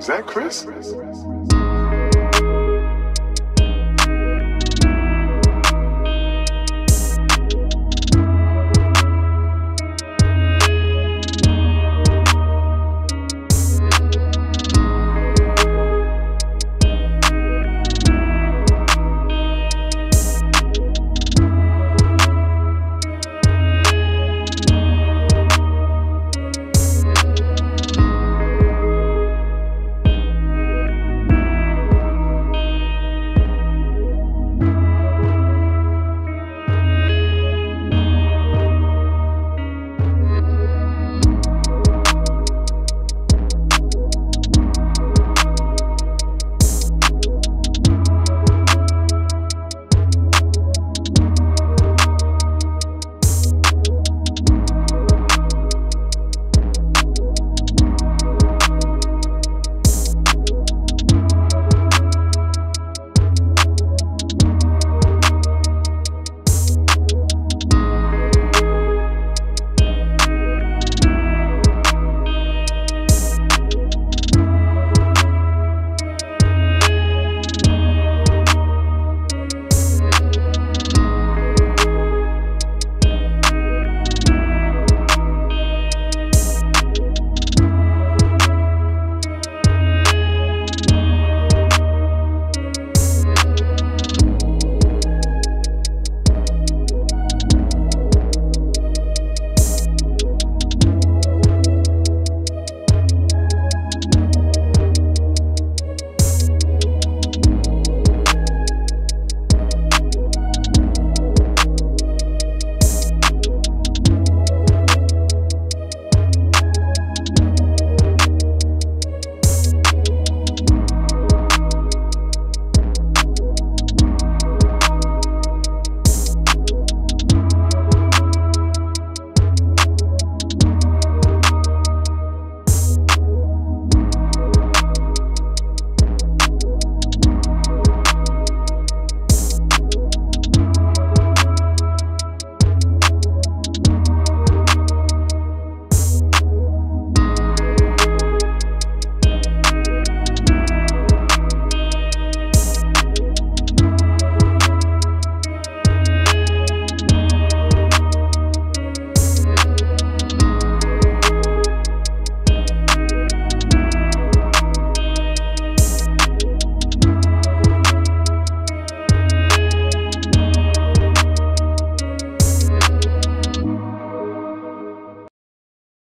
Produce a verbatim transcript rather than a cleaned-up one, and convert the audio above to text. Is that Chris? Chris, Chris, Chris.